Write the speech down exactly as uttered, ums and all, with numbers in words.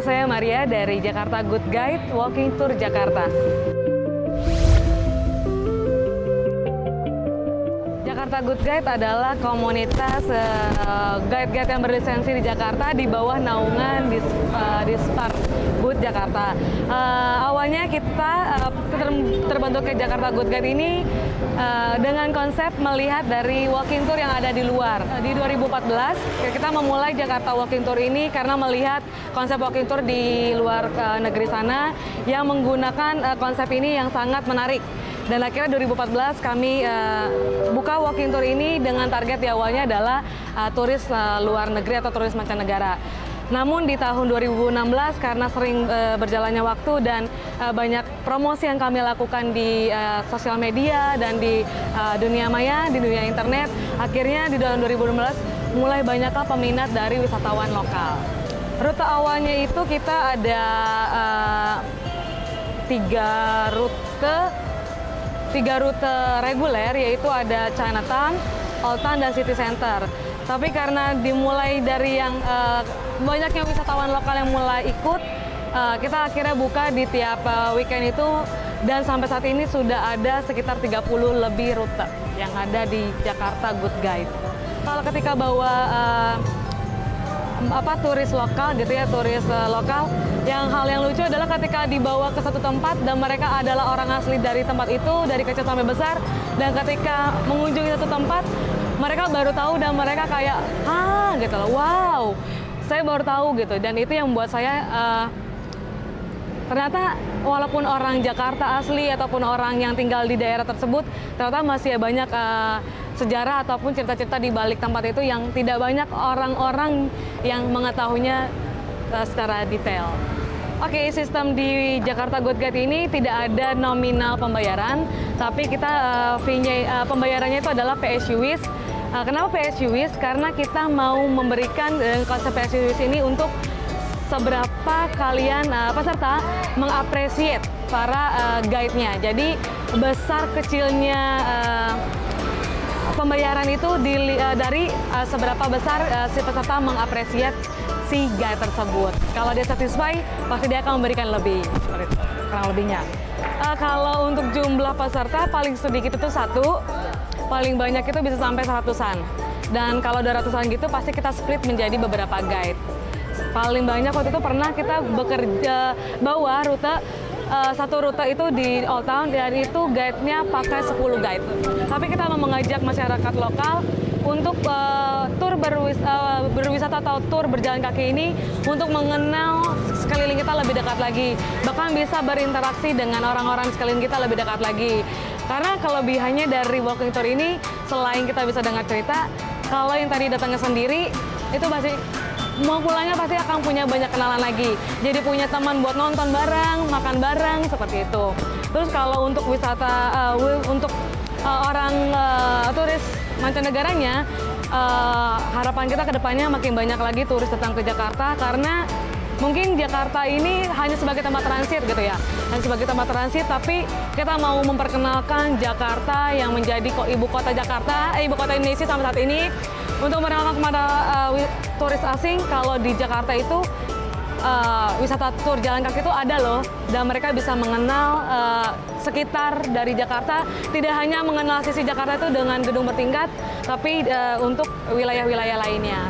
Bersama saya Maria dari Jakarta Good Guide Walking Tour Jakarta. Jakarta Good Guide adalah komunitas uh, guide-guide yang berlisensi di Jakarta di bawah naungan Disparbud Jakarta. Uh, awalnya kita uh, terbentuk ke Jakarta Good Guide ini uh, dengan konsep melihat dari walking tour yang ada di luar. Uh, di dua ribu empat belas kita memulai Jakarta Walking Tour ini karena melihat konsep walking tour di luar uh, negeri sana yang menggunakan uh, konsep ini yang sangat menarik. Dan akhirnya dua ribu empat belas kami uh, buka walking tour ini dengan target di awalnya adalah uh, turis uh, luar negeri atau turis mancanegara. Namun di tahun dua ribu enam belas karena sering uh, berjalannya waktu dan uh, banyak promosi yang kami lakukan di uh, sosial media dan di uh, dunia maya, di dunia internet, akhirnya di tahun dua ribu enam belas mulai banyaklah peminat dari wisatawan lokal. Rute awalnya itu kita ada uh, tiga rute. Tiga rute reguler, yaitu ada Chinatown, Old Town, dan City Center. Tapi karena dimulai dari yang uh, banyaknya wisatawan lokal yang mulai ikut, uh, kita akhirnya buka di tiap uh, weekend itu, dan sampai saat ini sudah ada sekitar tiga puluh lebih rute yang ada di Jakarta Good Guide. Kalau ketika bawa uh, apa turis lokal gitu ya, turis uh, lokal, yang hal yang lucu adalah ketika dibawa ke satu tempat dan mereka adalah orang asli dari tempat itu, dari kecil sampai besar, dan ketika mengunjungi satu tempat mereka baru tahu dan mereka kayak ah gitu loh, wow, saya baru tahu gitu. Dan itu yang membuat saya uh, ternyata walaupun orang Jakarta asli ataupun orang yang tinggal di daerah tersebut, ternyata masih banyak uh, sejarah ataupun cerita-cerita di balik tempat itu yang tidak banyak orang-orang yang mengetahuinya uh, secara detail. Oke, okay, sistem di Jakarta Good Guide ini tidak ada nominal pembayaran, tapi kita uh, fee-nya, uh, pembayarannya itu adalah P S U W I S. Uh, kenapa P S U W I S? Karena kita mau memberikan uh, konsep P S U W I S ini untuk seberapa kalian uh, peserta mengapresiasi para uh, guide-nya. Jadi besar kecilnya uh, pembayaran itu di, uh, dari uh, seberapa besar uh, si peserta mengapresiasi si guide tersebut. Kalau dia satisfied, pasti dia akan memberikan lebih, kurang lebihnya. Uh, kalau untuk jumlah peserta paling sedikit itu satu, paling banyak itu bisa sampai seratusan. Dan kalau dua ratusan gitu pasti kita split menjadi beberapa guide. Paling banyak waktu itu pernah kita bekerja bawa rute, uh, satu rute itu di Old Town, dan itu guide-nya pakai sepuluh guide. Tapi kita mau mengajak masyarakat lokal untuk uh, tur berwis, uh, berwisata atau tur berjalan kaki ini untuk mengenal sekeliling kita lebih dekat lagi. Bahkan bisa berinteraksi dengan orang-orang sekeliling kita lebih dekat lagi. Karena kelebihannya dari walking tour ini, selain kita bisa dengar cerita, kalau yang tadi datangnya sendiri, itu masih mau pulangnya pasti akan punya banyak kenalan lagi. Jadi punya teman buat nonton bareng, makan bareng, seperti itu. Terus kalau untuk wisata, uh, untuk uh, orang uh, turis mancanegaranya, uh, harapan kita ke depannya makin banyak lagi turis datang ke Jakarta, karena mungkin Jakarta ini hanya sebagai tempat transit gitu ya. Hanya sebagai tempat transit, tapi kita mau memperkenalkan Jakarta yang menjadi ibu kota Jakarta, eh, ibu kota Indonesia sampai saat ini, untuk menerangkan kepada uh, turis asing kalau di Jakarta itu uh, wisata tur jalan kaki itu ada loh, dan mereka bisa mengenal uh, sekitar dari Jakarta, tidak hanya mengenal sisi Jakarta itu dengan gedung bertingkat, tapi uh, untuk wilayah-wilayah lainnya.